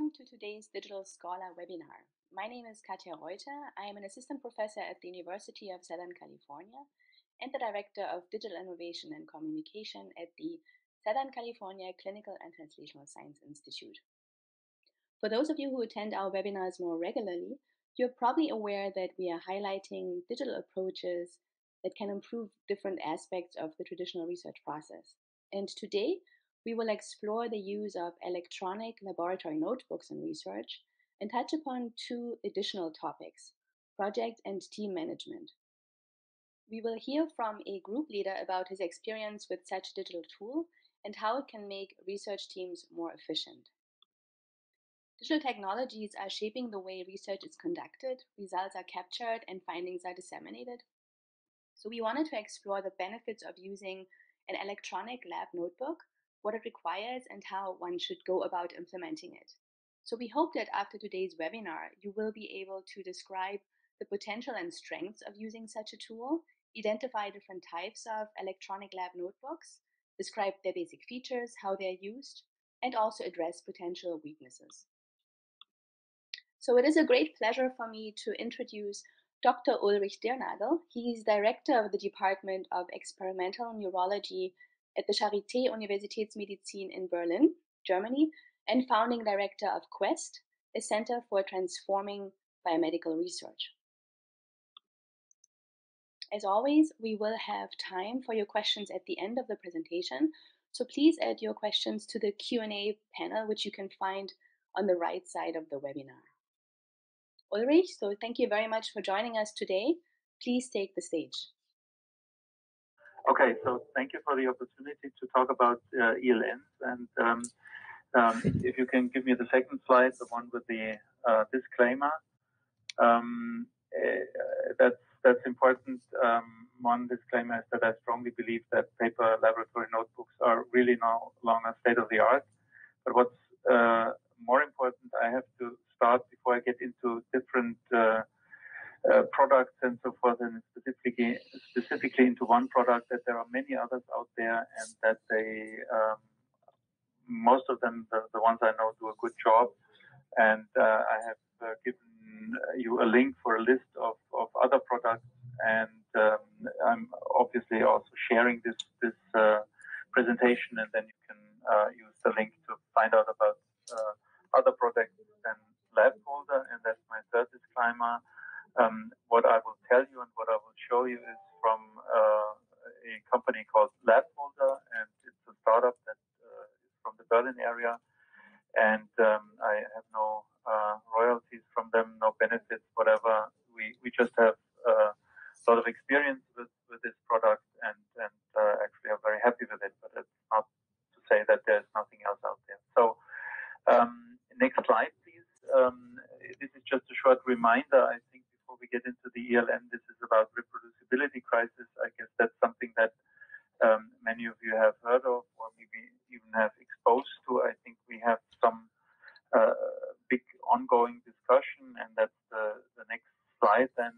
welcome to today's Digital Scholar webinar. My name is Katja Reuter. I am an assistant professor at the University of Southern California and the director of digital innovation and communication at the Southern California Clinical and Translational Science Institute. For those of you who attend our webinars more regularly, you're probably aware that we are highlighting digital approaches that can improve different aspects of the traditional research process. And today, we will explore the use of electronic laboratory notebooks in research and touch upon two additional topics, project and team management. We will hear from a group leader about his experience with such digital tool and how it can make research teams more efficient. Digital technologies are shaping the way research is conducted, results are captured, and findings are disseminated. So we wanted to explore the benefits of using an electronic lab notebook, what it requires, and how one should go about implementing it. So we hope that after today's webinar, you will be able to describe the potential and strengths of using such a tool, identify different types of electronic lab notebooks, describe their basic features, how they're used, and also address potential weaknesses. So it is a great pleasure for me to introduce Dr. Ulrich Dirnagl. He is director of the Department of Experimental Neurology at the Charité Universitätsmedizin in Berlin, Germany, and founding director of QUEST, a center for transforming biomedical research. As always, we will have time for your questions at the end of the presentation, so please add your questions to the Q&A panel, which you can find on the right side of the webinar. Ulrich, so thank you very much for joining us today. Please take the stage. Okay, so thank you for the opportunity to talk about ELNs. And if you can give me the second slide, the one with the disclaimer, that's important. One disclaimer is that I strongly believe that paper laboratory notebooks are really no longer state of the art. But what's more important, I have to start before I get into different products and so forth, and specifically into one product, that there are many others out there, and that they, most of them, the ones I know, do a good job. And I have given you a link for a list of other products, and I'm obviously also sharing this presentation, and then you can use the link to find out about other products than Labfolder. And that's my third disclaimer. What I will tell you and what I will show you is from a company called Labfolder, and it's a startup that is from the Berlin area, and I have no royalties from them, no benefits, whatever. We just have a lot of experience with this product, and actually are very happy with it, but it's not to say that there's nothing else out there. So next slide, please. This is just a short reminder, I think, before we get into the ELN. This is about reproducibility crisis. I guess that's something that many of you have heard of, or maybe even have exposed to. I think we have some big ongoing discussion, and that's the next slide then,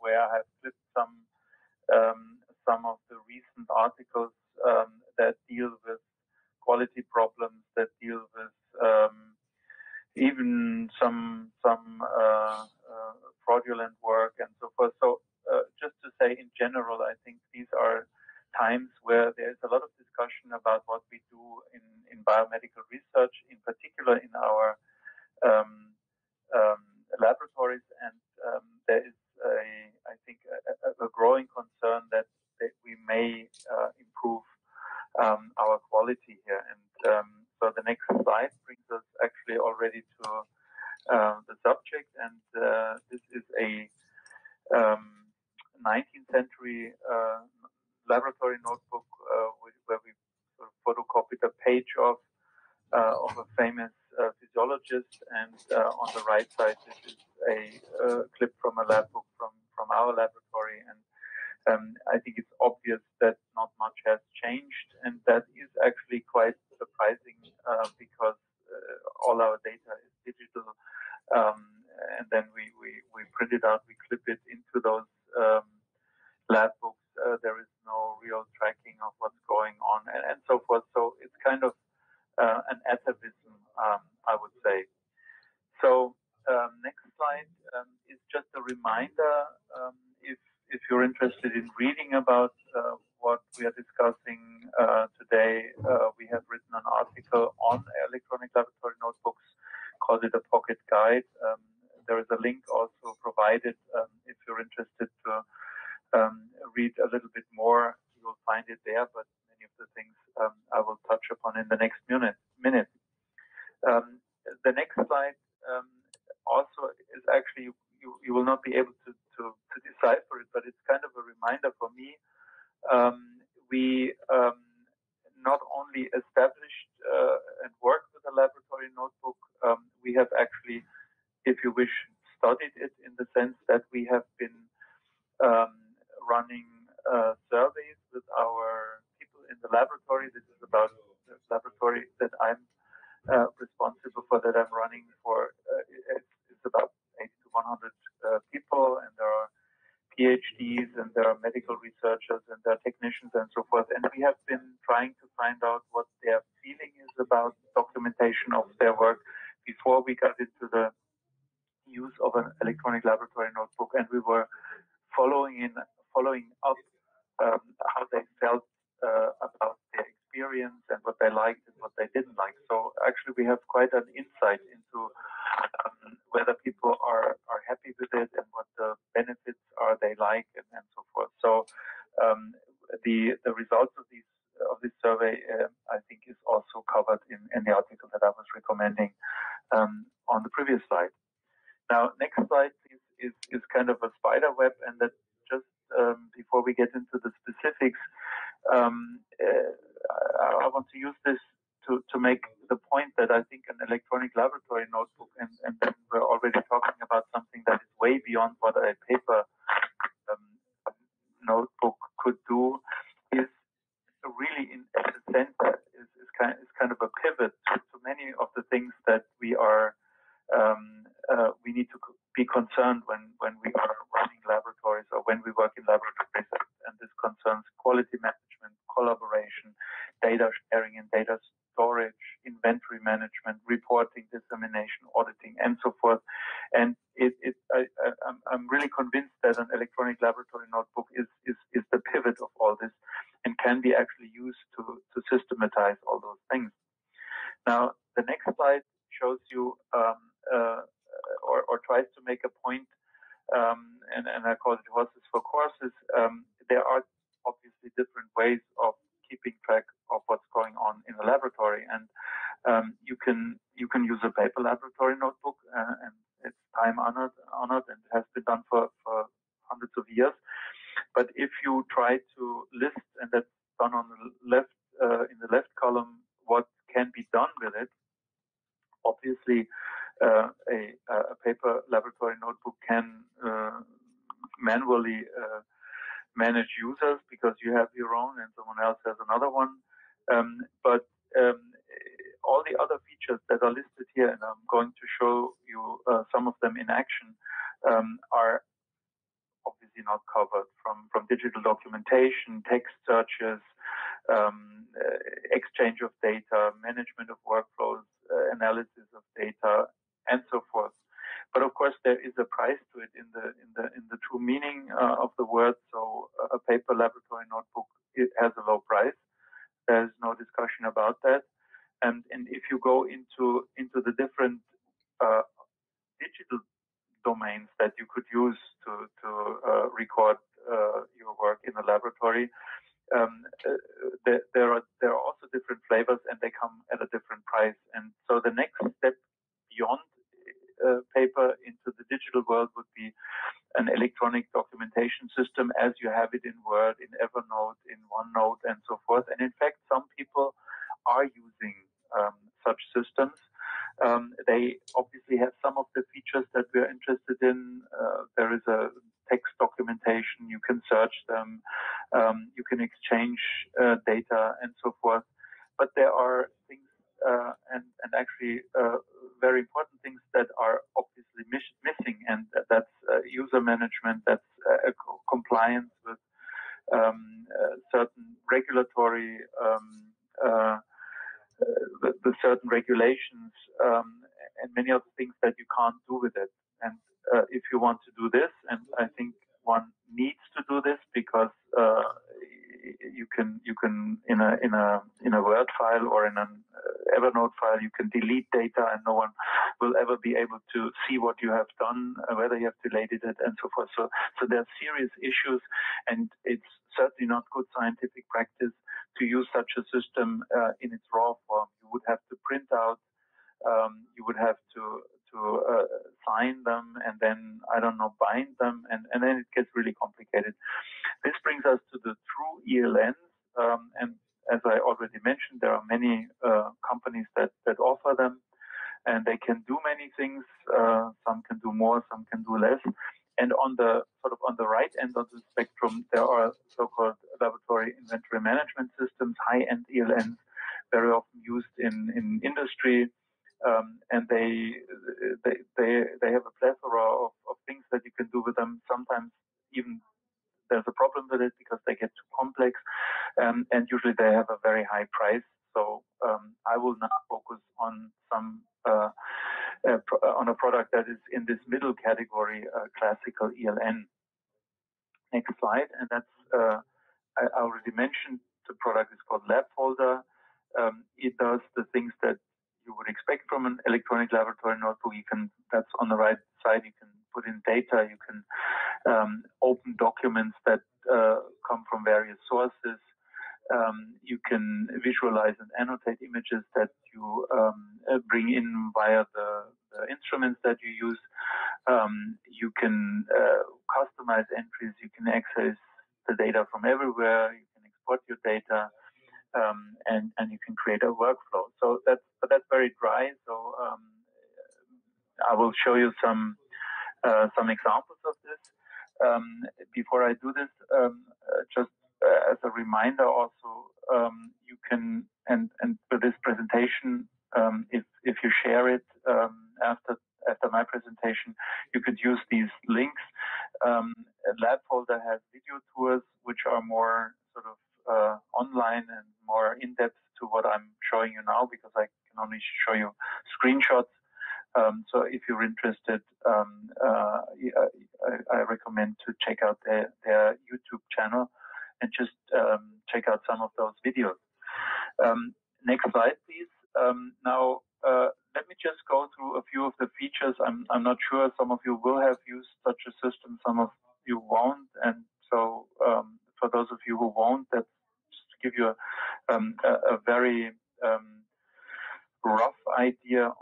where I have clipped some of the recent articles that deal with quality problems, that deal with even some fraudulent work and so forth. So just to say, in general, I think these are times where there is a lot of discussion about what we do in biomedical research, in particular in our laboratories. And there is, I think, a growing concern that we may improve our quality here. And so the next slide brings us actually already to the subject. And this is a 19th century laboratory notebook where we sort of photocopied a page of a famous physiologist. And on the right side, this is a clip from a lab book from our laboratory. And I think it's obvious that not much has changed, and that is actually quite surprising because all our data is digital, and then we print it out, we clip it into those lab books. There is no real tracking of what's going on, and so forth. So it's kind of an atavism, I would say. is reading about what we are discussing today, we have written an article on electronic laboratory notebooks, called it a pocket guide. There is a link also provided if you're interested to read a little bit more. You'll find it there, but many of the things I will touch upon in the next minute. The next slide also is actually, you will not be able to decipher it, but it's kind of a reminder for me. We not only established and worked with a laboratory notebook, we have actually, if you wish, studied it in the sense that we have been running surveys with our people in the laboratory. This is about the laboratory that I'm responsible for, that I'm running for. It's about 80 to 100 people, and there are PhDs, and there are medical researchers, and there are technicians, and so forth. And we have been trying to find out what their feeling is about documentation of their work before we got into the use of an electronic laboratory notebook. And we were following up how they felt about their experience and what they liked and what they didn't like. So actually, we have quite an insight into whether people are happy with it and what the benefits are they like and so forth. So the results of this survey, I think, is also covered in the article that I was recommending on the previous slide. Now, next slide, please, is kind of a spider web, and that just before we get into the specifics, I want to use this to make the point that I think an electronic laboratory notebook, and then we're already talking about something that is way beyond what a paper notebook could do, is really at the center, is kind of a pivot to many of the things that we are we need to be concerned when we are running laboratories or when we work in laboratories, and this concerns quality management, collaboration, data sharing and data storage, inventory management, reporting, dissemination, auditing, and so forth. And I'm really convinced that an electronic laboratory notebook is the pivot of all this and can be actually used to systematize all those things. Now, the next slide shows you or tries to make a point, and I call it horses for courses. There are obviously different ways of keeping track of what's going on in the laboratory, and you can use a paper laboratory notebook, and it's time honored, and it has been done for hundreds of years. But if you try to list, and that's done on the left in the left column, what can be done with it. Obviously, a paper laboratory notebook can manually manage users because you have your own and someone else has another one. All the other features that are listed here, and I'm going to show you some of them in action, are obviously not covered, from digital documentation, text searches, exchange of data, management of workflows, analysis of data, and so forth. But of course, there is a price to it in the true meaning of the word. So a paper laboratory notebook, it has a low price. There's no discussion about that. And if you go into the different digital domains that you could use to record your work in the laboratory, there are also different flavors, and they come at a different price. And so the next step beyond paper into the digital world would be an electronic documentation system, as you have it in Word, in Evernote, in OneNote, and so forth. And in fact, some people are using such systems. They obviously have some of the features that we're interested in. There is a text documentation, you can search them, you can exchange data, and so forth. But there are things, and actually very important things, that are obviously missing, and that's user management, that's compliance with certain regulatory the certain regulations, and many other things that you can't do with it. And if you want to do this, and I think one needs to do this because can in a Word file or in an Evernote file, you can delete data and no one will ever be able to see what you have done, whether you have deleted it and so forth. So there are serious issues, and it's certainly not good scientific practice to use such a system in its raw form. You would have to print out, you would have to sign them and then, I don't know, bind them, and then it gets really complicated. This brings us to the true ELNs, and as I already mentioned, there are many companies that offer them, and they can do many things. Some can do more, some can do less. And on the right end of the spectrum, there are so-called laboratory inventory management systems, high-end ELNs, very often used in industry. And they have a plethora of things that you can do with them. Sometimes even there's a problem with it because they get too complex, and usually they have a very high price. So I will now focus on a product that is in this middle category, classical ELN. Next slide, and that's I already mentioned the product is called Labfolder. It does the things that you would expect from an electronic laboratory notebook. You can, that's on the right side, you can put in data, you can open documents that come from various sources, you can visualize and annotate images that you bring in via the instruments that you use, you can customize entries, you can access the data from everywhere, you can export your data, and you can create a workflow. So that's very dry. So I will show you some examples of this. Before I do this, just as a reminder, also you can and for this presentation, if you share it after my presentation, you could use these links. Labfolder has video tours which are more sort of online and more in-depth to what I'm showing you now, because I can only show you screenshots. So if you're interested, I recommend to check out their YouTube channel and just check out some of those videos. Next slide, please. Now, let me just go through a few of the features. I'm not sure. Some of you will have used such a system, some of you won't. And so for those of you who won't, that's give you a very rough idea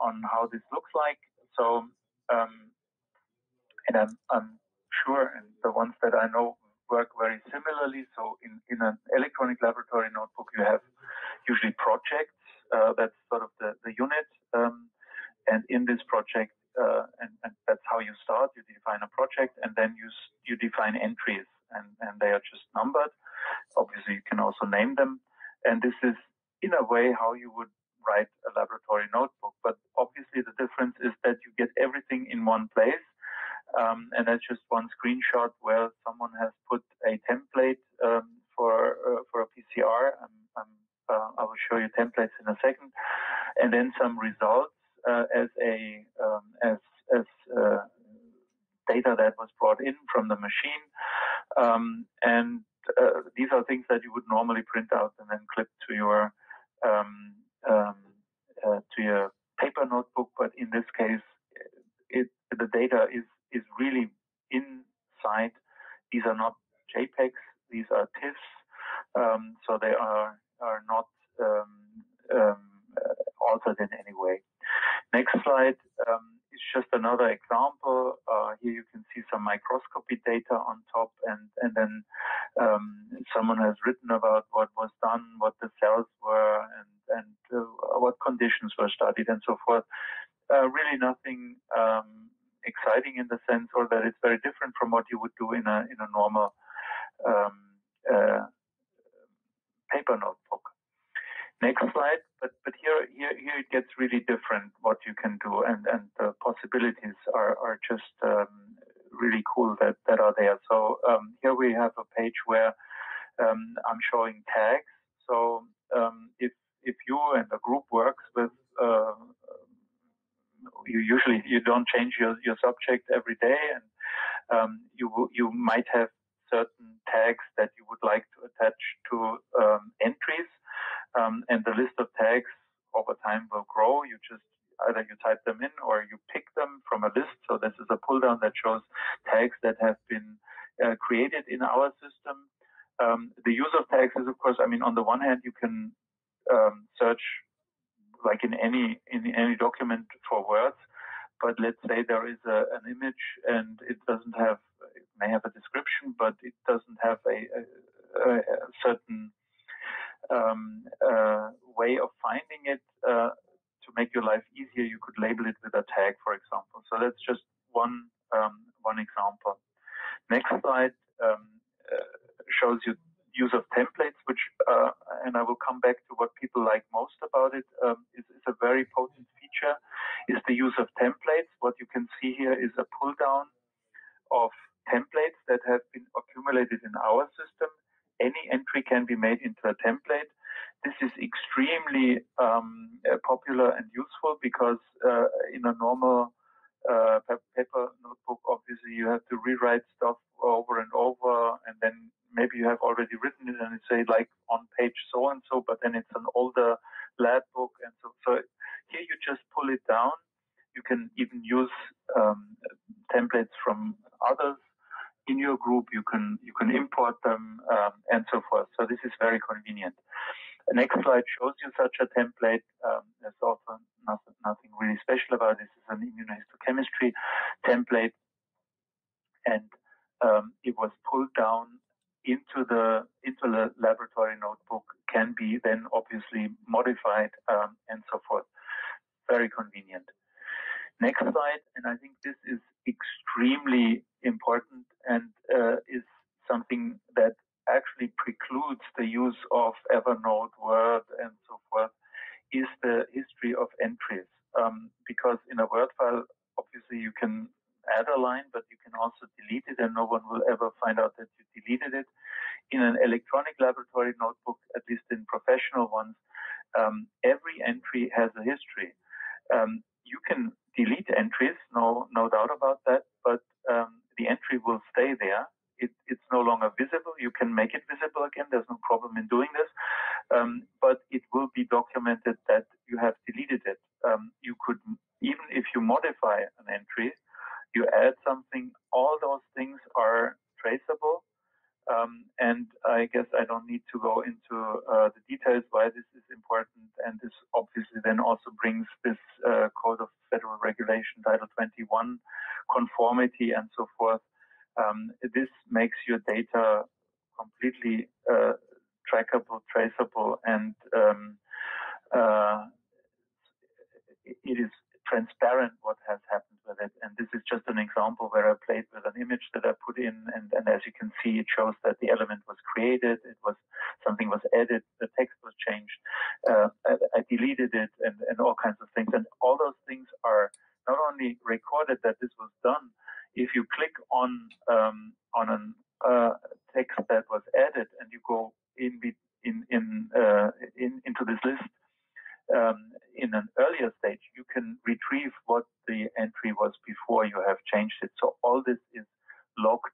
on how this looks like. So, and I'm sure, and the ones that I know work very similarly. So in an electronic laboratory notebook, you have usually projects. That's sort of the unit. And in this project, and that's how you start, you define a project, and then you define entries. And they are just numbered. Obviously, you can also name them. And this is, in a way, how you would write a laboratory notebook. But obviously, the difference is that you get everything in one place. And that's just one screenshot where someone has put a template for a PCR. I will show you templates in a second. And then some results as data that was brought in from the machine. And these are things that you would normally print out and then clip to your paper notebook. But in this case, the data is really inside. These are not JPEGs. These are TIFFs. So they are not altered in any way. Next slide. It's just another example. Here you can see some microscopy data on top, and then someone has written about what was done, what the cells were, and what conditions were studied, and so forth. Really nothing exciting in the sense, or that it's very different from what you would do in a normal paper notebook. Next slide, but here it gets really different what you can do, and the possibilities are just really cool that are there. So here we have a page where I'm showing tags. So if you and the group works with, you don't change your subject every day, and you might have certain tags that you would like to attach to entries. And the list of tags over time will grow. You just either you type them in or you pick them from a list. So this is a pull down that shows tags that have been created in our system. The use of tags is, of course, I mean, on the one hand, you can search like in any document for words, but let's say there is an image and it may have a description, but it doesn't have a certain way of finding it. To make your life easier, you could label it with a tag, for example. So that's just one example. Next slide shows you use of templates, which, and I will come back to what people like most about it, is a very potent feature, is the use of templates. What you can see here is a pull down of templates that have been accumulated in our system. Any entry can be made into a template. This is extremely popular and useful because in a normal paper notebook, obviously, you have to rewrite stuff over and over, and then maybe you have already written it and it say like on page so and so, but then it's an older lab book, and so here you just pull it down. You can even use templates from others in your group. You can import them and so forth. So this is very convenient. The next slide shows you such a template. There's also nothing really special about it. This is an immunohistochemistry template, and it was pulled down into the laboratory notebook, can be then obviously modified and so forth. Very convenient. Next slide, and I think this is extremely important and is something that actually precludes the use of Evernote, Word, and so forth, is the history of entries. Because in a Word file, obviously you can add a line, but you can also delete it, and no one will ever find out that you deleted it. In an electronic laboratory notebook, at least in professional ones, every entry has a history. You can delete entries, no doubt about that, but the entry will stay there. It's no longer visible. You can make it visible again. There's no problem in doing this, but it will be documented that you have deleted it. You could, even if you modify an entry, you add something, all those things are traceable. And I guess I don't need to go into the details why this is important. And this obviously then also brings this Code of Federal Regulation, Title 21, conformity and so forth. This makes your data completely trackable, traceable, and it is transparent what has happened with it. And this is just an example where I played with an image that I put in, and as you can see, it shows that the element was created, something was added, the text was changed, I deleted it, and all kinds of things. And all those things are not only recorded that this was done. If you click on a text that was added and you go into this list in an earlier stage, you can retrieve what the entry was before you have changed it. So all this is logged,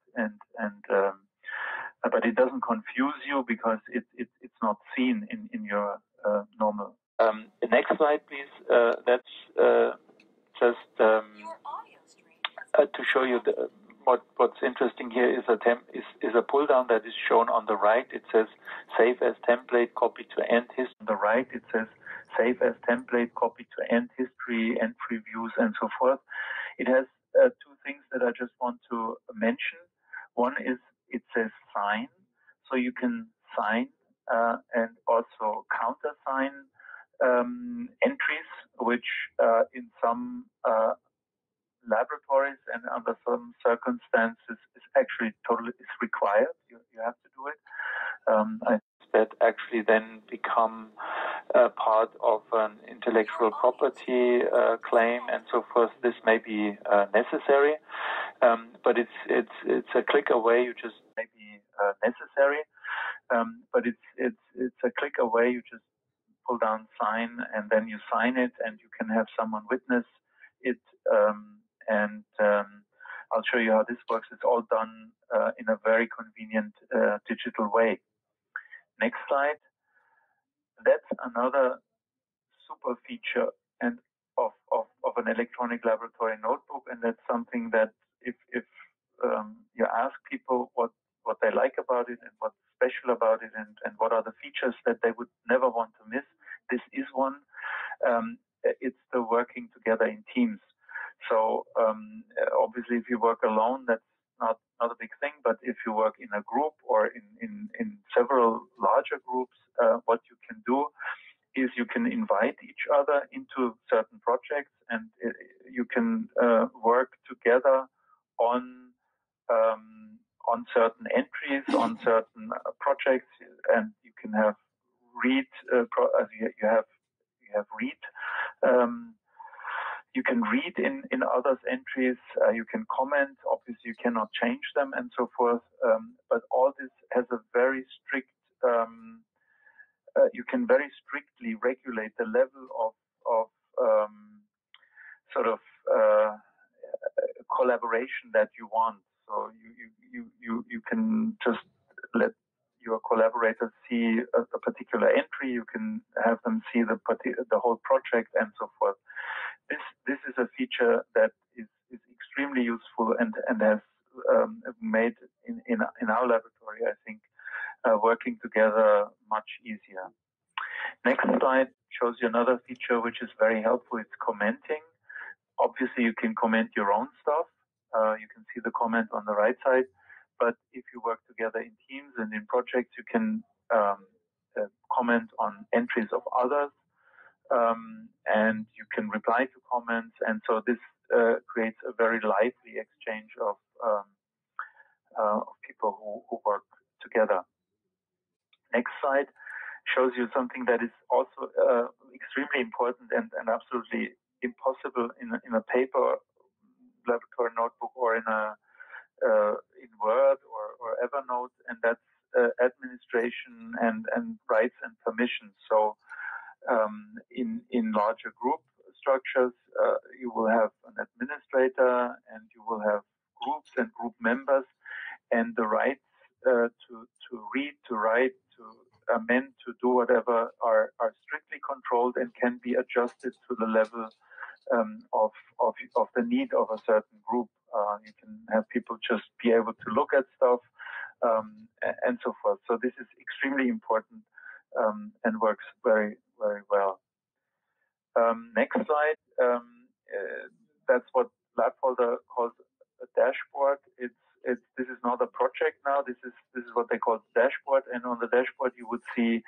but it doesn't confuse you because it's not seen in your normal. The next slide, please. That's just. To show you what's interesting here is a pull down that is shown on the right. It says save as template, copy to end history. On the right, it says save as template, copy to end history, end previews, and so forth. It has two things that I just want to mention. One is it says sign, so you can sign and also countersign entries, which in some laboratories and under some circumstances is required. You have to do it. That actually then become part of an intellectual property claim and so forth. This may be necessary, but it's a click away. You just maybe necessary, but it's a click away. You just pull down sign and then you sign it, and you can have someone witness it. And I'll show you how this works. It's all done in a very convenient digital way. Next slide. That's another super feature and of an electronic laboratory notebook, and that's something that if you ask people what they like about it and what's special about it and what are the features that they would never want to miss, this is one. It's the working together in teams. So obviously, if you work alone, that's not a big thing. But if you work in a group or in several larger groups, what you can do is you can invite each other into certain projects, and you can work together on certain entries, on certain projects, and you can have read. You have read. You can read in others' entries. You can comment. Obviously, you cannot change them and so forth. But all this has a very strict. You can very strictly regulate the level of collaboration that you want. So you can just let your collaborators see a particular entry. You can have them see the whole project and so forth. This is a feature that is extremely useful and has made in our laboratory, I think, working together much easier. Next slide shows you another feature which is very helpful. It's commenting. Obviously, you can comment your own stuff. You can see the comment on the right side. But if you work together in teams and in projects, you can comment on entries of others. And you can reply to comments, and so this creates a very lively exchange of people who work together. Next slide shows you something that is also extremely important and absolutely impossible in a paper laboratory notebook or in Word or Evernote, and that's administration and rights and permissions. So. In larger group structures, you will have an administrator and you will have groups and group members, and the rights to read, to write, to amend, to do whatever are strictly controlled and can be adjusted to the level of the need of a certain group. You can have people just be able to look at stuff and so forth. So this is extremely important and works very, very well. Next slide. That's what Labfolder calls a dashboard. This is not a project now. This is what they call the dashboard. And on the dashboard, you would see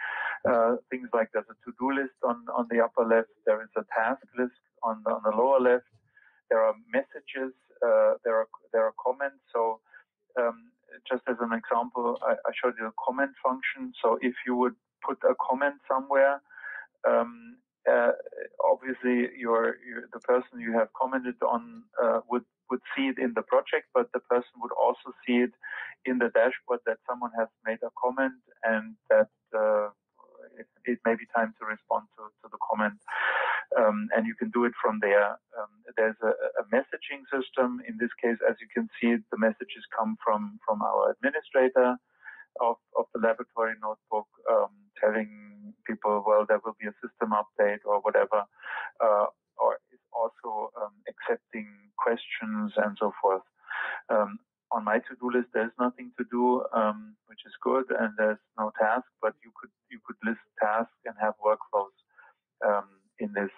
things like there's a to-do list on the upper left. There is a task list on the lower left. There are messages. There are comments. So just as an example, I showed you a comment function. So if you would put a comment somewhere, obviously the person you have commented on would see it in the project, but the person would also see it in the dashboard that someone has made a comment and that it may be time to respond to the comment. And you can do it from there. There's a messaging system. In this case, as you can see, the messages come from our administrator of the laboratory notebook, telling people, well, there will be a system update or whatever, or it's also accepting questions and so forth. On my to-do list, there's nothing to do, which is good, and there's no task, but you could list tasks and have workflows in this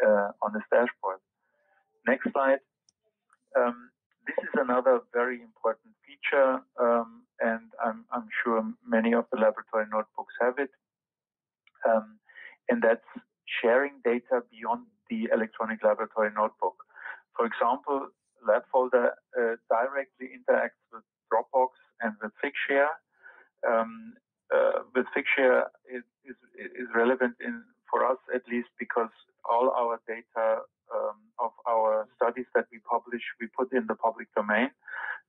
on this dashboard. Next slide. This is another very important feature, and I'm sure many of the laboratory notebooks have it, and that's sharing data beyond the electronic laboratory notebook. For example, Labfolder directly interacts with Dropbox and with Figshare. With Figshare, it is relevant for us at least because all our data of our studies that we publish, we put in the public domain.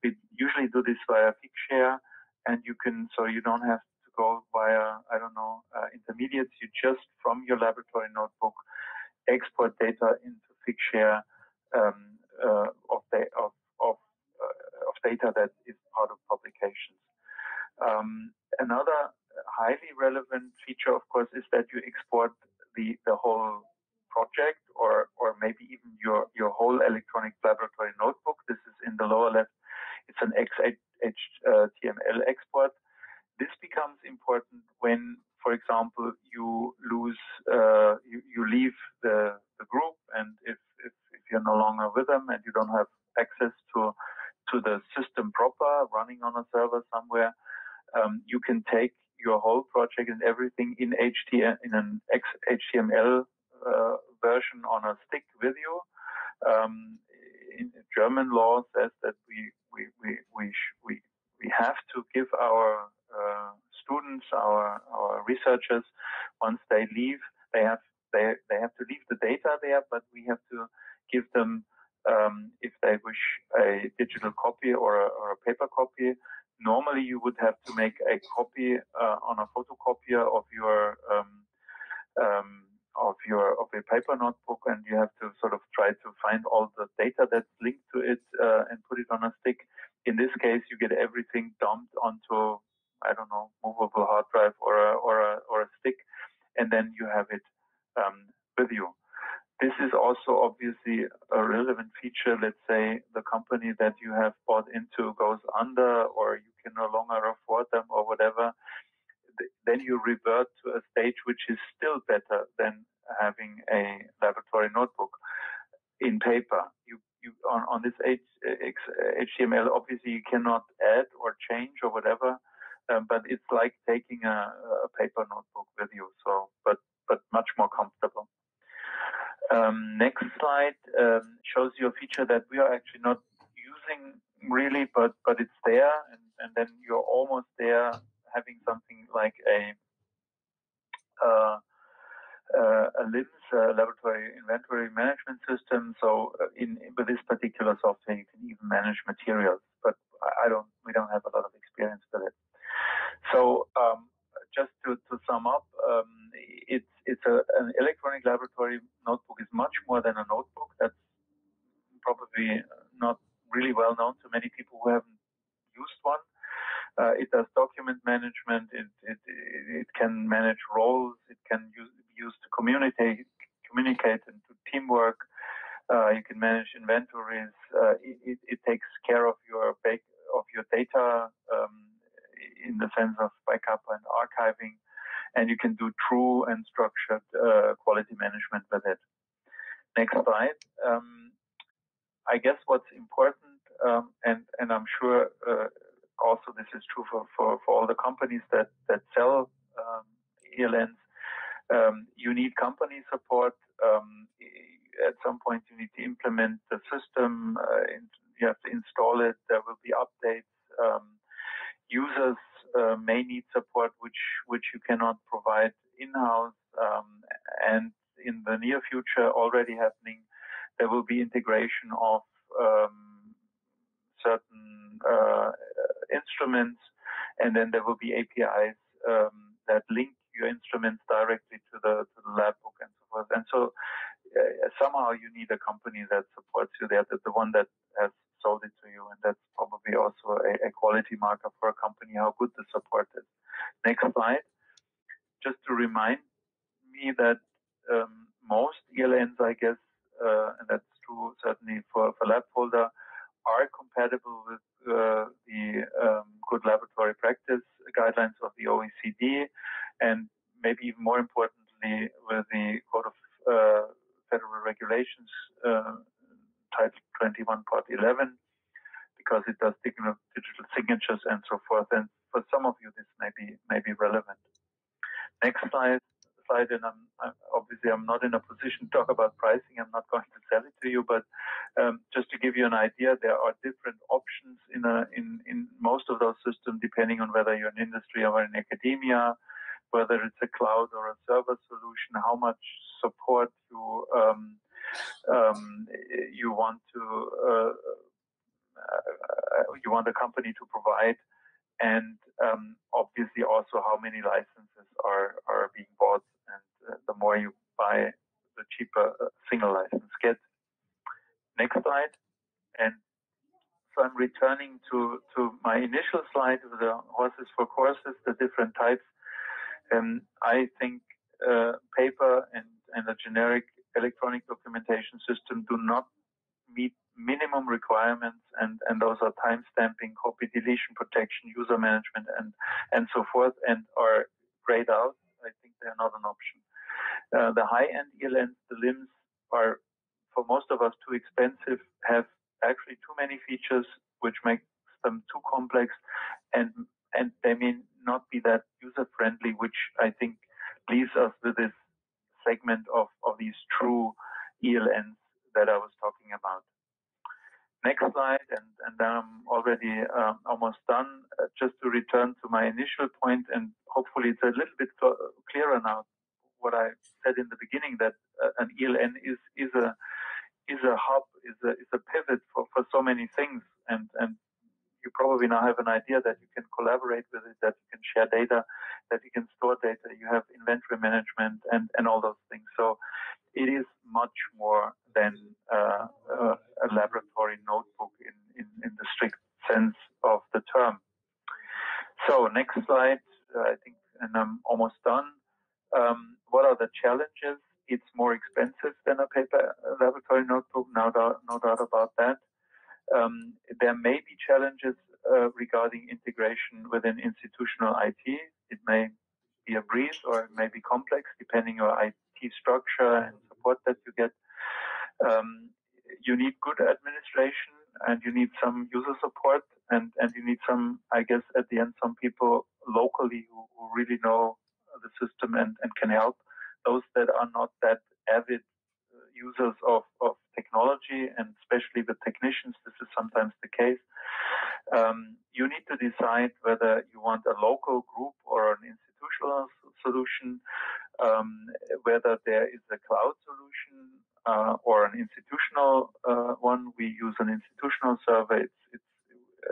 We usually do this via Figshare, and so you don't have to go via, I don't know, intermediates. You just, from your laboratory notebook, export data into Figshare of data that is part of publications. Another highly relevant feature, of course, is that you export the whole project or maybe even your whole electronic laboratory notebook. This is in the lower left. It's an XHTML export. This becomes important when, for example, you lose, you leave the group, and if you're no longer with them and you don't have access to the system proper, running on a server somewhere, you can take your whole project and everything in an XHTML version on a stick with you. In German law says that we have to give our students, our researchers, once they leave, they have to leave the data there, but we have to give them, if they wish, a digital copy or a paper copy. Normally, you would have to make a copy on a photocopier of your paper notebook, and you have to sort of try to find all the data that's linked to it and put it on a stick. In this case, you get everything dumped onto, I don't know, movable hard drive or a stick, and then you have it with you. This is also obviously a relevant feature. Let's say the company that you have bought into goes under, or you can no longer afford them, or whatever. Then you revert to a stage which is still better than having a laboratory notebook in paper. On this HTML, obviously you cannot add or change or whatever, but it's like taking a paper notebook with you. So, but much more comfortable. Next slide shows you a feature that we are actually not using really, but it's there, and then you're almost there, having something like a LIMS, laboratory inventory management system. So with this particular software, you can even manage materials, but we don't have a lot of experience with it. So just to sum up, an electronic laboratory notebook is much more than a notebook. That's probably not really well known to many people who haven't used one. It does document management. It can manage roles. It can be used to communicate, and do teamwork. You can manage inventories. It takes care of your data in the sense of backup and archiving, and you can do true and structured quality management with it. Next slide. I guess what's important, and I'm sure. Also, this is true for all the companies that sell ELNs. You need company support. At some point, you need to implement the system. You have to install it. There will be updates. Users may need support, which you cannot provide in-house. And in the near future, already happening, there will be integration of certain instruments, and then there will be APIs that link your instruments directly to the lab book and so forth. And so somehow you need a company that supports you there, the one that has sold it to you, and that's probably also a quality marker for a company, how good the support is. Next slide. Just to remind me that most ELNs, I guess, and that's true certainly for Labfolder, are compatible with the good laboratory practice guidelines of the OECD, and maybe even more importantly, with the Code of Federal Regulations, Title 21, Part 11, because it does digital signatures and so forth. And for some of you, this may be relevant. Next slide, and I'm not in a position to talk about pricing. I'm not going to sell it to you, but just to give you an idea, there are different options in most of those systems, depending on whether you're in industry or in academia, whether it's a cloud or a server solution, how much support you want a company to provide, and obviously also how many licenses are being bought. And the more you buy, the cheaper a single license gets. Next slide. And So I'm returning to my initial slide with the horses for courses, the different types. I think paper and a generic electronic documentation system do not meet minimum requirements, and those are time stamping, copy deletion protection, user management, and so forth, and are grayed out. I think they're not an option. The high-end ELNs, the LIMS, are for most of us too expensive, have actually too many features, which make them too complex, and they may not be that user-friendly, which I think leaves us with this segment of these true ELNs that I was talking about. Next slide, and then I'm already almost done. Just to return to my initial point, and hopefully it's a little bit clearer now what I said in the beginning, that an ELN is a hub, is a pivot for so many things, and you probably now have an idea that you can collaborate with it, that you can share data, that you can store data, you have inventory management, and all those things. So it is much more than a laboratory notebook in the strict sense of the term. So next slide, I think, and I'm almost done. What are the challenges? It's more expensive than a paper laboratory notebook, no doubt about that. There may be challenges regarding integration within institutional IT. It may be a breeze or it may be complex, depending on IT structure and support that you get. You need good administration, and you need some user support, and you need some, I guess, at the end, some people locally who really know the system and can help those that are not that avid users of technology, and especially the technicians. This is sometimes the case. You need to decide whether you want a local group or an institutional solution, whether there is a cloud solution or an institutional one. We use an institutional server. It's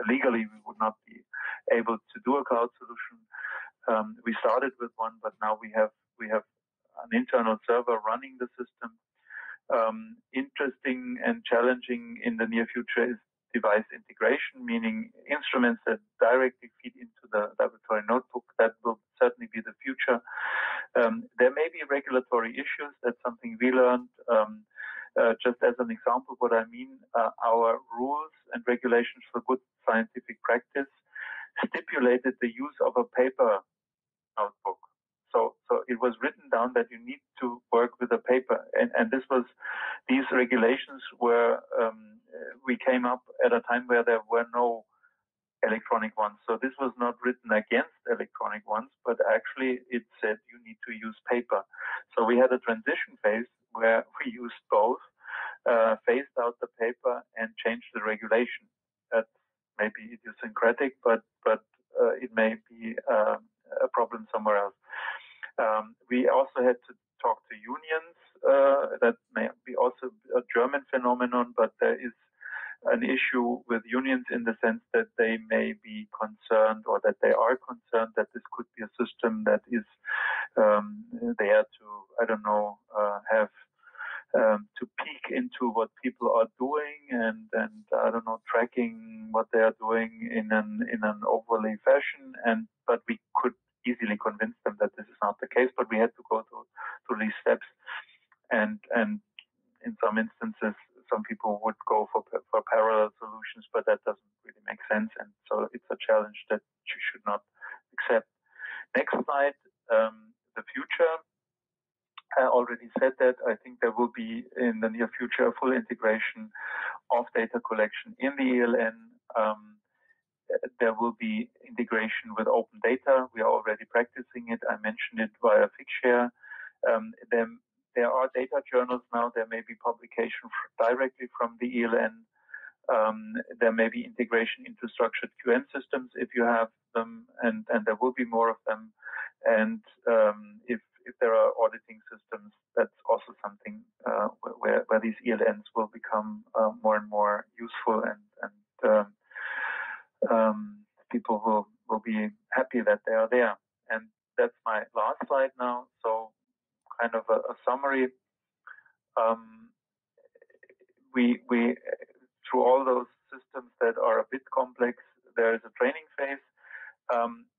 legally we would not be able to do a cloud solution. We started with one, but now we have an internal server running the system. Interesting and challenging in the near future is device integration, meaning instruments that directly feed into the laboratory notebook. That will certainly be the future. There may be regulatory issues. That's something we learned. Just as an example, what I mean, our rules and regulations for good scientific practice stipulated the use of a paper notebook. So it was written down that you need to work with a paper, and these regulations were we came up at a time where there were no electronic ones. So this was not written against electronic ones, but actually it said you need to use paper. So we had a transition phase where we used both, phased out the paper and changed the regulation. That may be idiosyncratic, but it may be a problem somewhere else. We also had to talk to unions. That may be also a German phenomenon, but there is an issue with unions in the sense that they may be concerned, or that they are concerned, that this could be a system that is there to, I don't know, have to peek into what people are doing and I don't know, tracking what they are doing in an overly fashion. But we could easily convince them that this is not the case, but we had to go through these steps, and in some instances some people would go for parallel solutions, but that doesn't really make sense, and so it's a challenge that you should not accept. Next slide, the future. I already said that. I think there will be in the near future a full integration of data collection in the ELN. There will be integration with open data. We are already practicing it. I mentioned it via Figshare. There are data journals now. There may be publication directly from the ELN. There may be integration into structured QM systems if you have them, and there will be more of them. And if there are auditing systems, that's also something where these ELNs will become more and more useful, and people will be happy that they are there. And that's my last slide now. So kind of a summary. We through all those systems that are a bit complex, there is a training phase.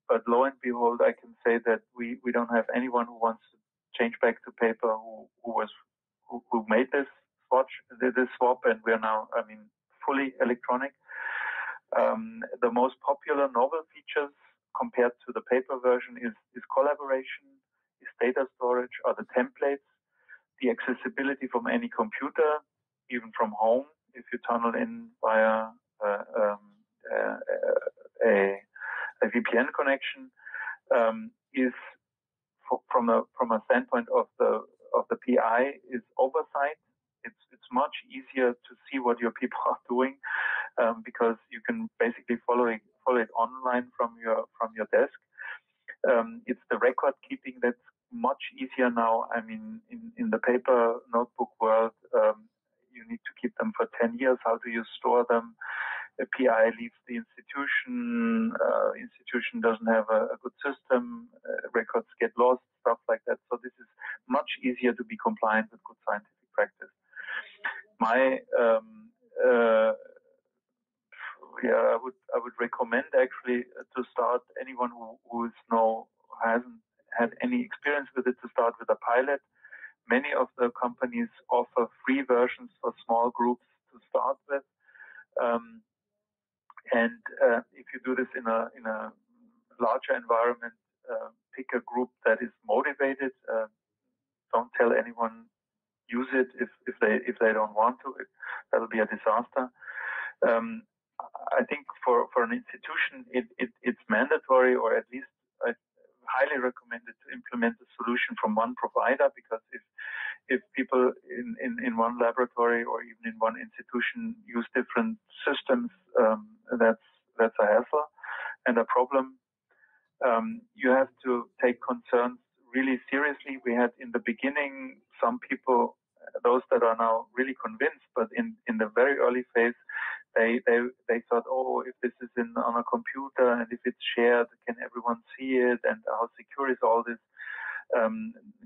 But lo and behold, I can say that we don't have anyone who wants to change back to paper who made this swap, and we are now, I mean, fully electronic. The most popular novel features compared to the paper version is collaboration, is data storage, are the templates, the accessibility from any computer, even from home, if you tunnel in via a VPN connection, is from a standpoint of the PI is oversight. It's much easier to see what your people are doing, because you can basically follow it online from your desk. It's the record keeping that's much easier now. I mean, in the paper notebook world, you need to keep them for 10 years. How do you store them? The PI leaves the institution. Institution doesn't have a good system. Records get lost, stuff like that. So this is much easier to be compliant with good scientific practice. My I would recommend actually to start anyone who hasn't had any experience with it to start with a pilot. Many of the companies offer free versions for small groups to start with, and if you do this in a larger environment, pick a group that is motivated. Don't tell anyone use it if they don't want to. That'll be a disaster. I think for an institution, it's mandatory, or at least I highly recommend it, to implement a solution from one provider, because if people in one laboratory or even in one institution use different systems, that's a hassle and a problem. You have to take concerns really seriously. We had in the beginning some people, those that are now really convinced, but in the very early phase, they thought, oh, if this is on a computer and if it's shared, can everyone see it? And how secure is all this?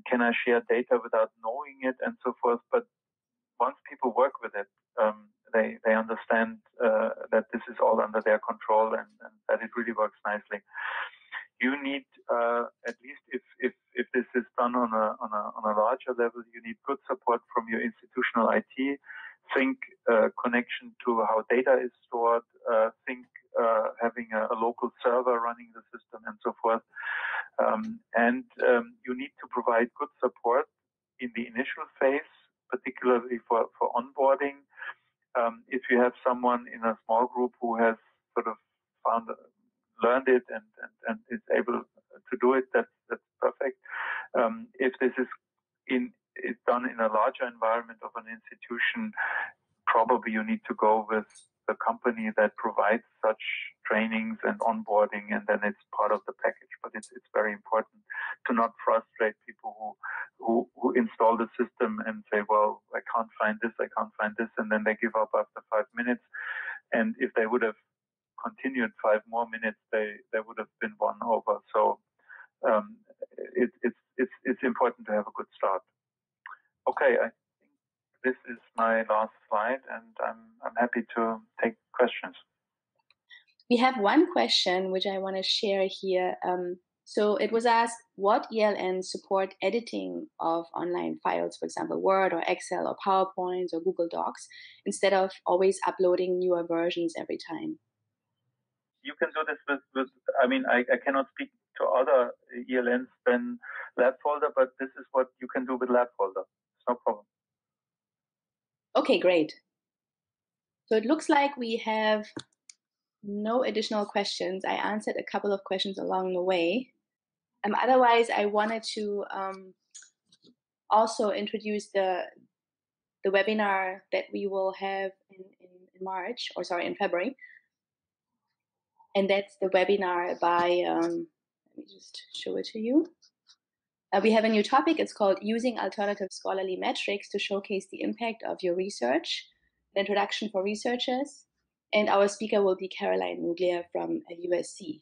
Can I share data without knowing it, and so forth? But once people work with it, they understand that this is all under their control, and that it really works nicely. You need, at least if this is done on a larger level, you need good support from your institutional IT. Think connection to how data is stored. Think having a local server running the system, and so forth. And you need to provide good support in the initial phase, particularly for onboarding. If you have someone in a small group who has sort of learned it and is able to do it, that's perfect. If this is done in a larger environment of an institution, probably you need to go with the company that provides such trainings and onboarding, and then it's part of the package. But it's very important to not frustrate people who install the system and say, well, I can't find this, and then they give up after 5 minutes. And if they would have continued 5 more minutes, they would have been won over. So it's important to have a good start. Okay, I think this is my last slide, and I'm happy to take questions. We have one question which I want to share here. So it was asked, what ELNs support editing of online files, for example, Word or Excel or PowerPoints or Google Docs, instead of always uploading newer versions every time? You can do this with I mean, I cannot speak to other ELNs than Labfolder, but this is what you can do with Labfolder. It's no problem. Okay, great. So it looks like we have no additional questions. I answered a couple of questions along the way. Otherwise, I wanted to also introduce the webinar that we will have in February. And that's the webinar by, let me just show it to you. We have a new topic. It's called Using Alternative Scholarly Metrics to Showcase the Impact of Your Research, an introduction for researchers. And our speaker will be Caroline Muglia from USC.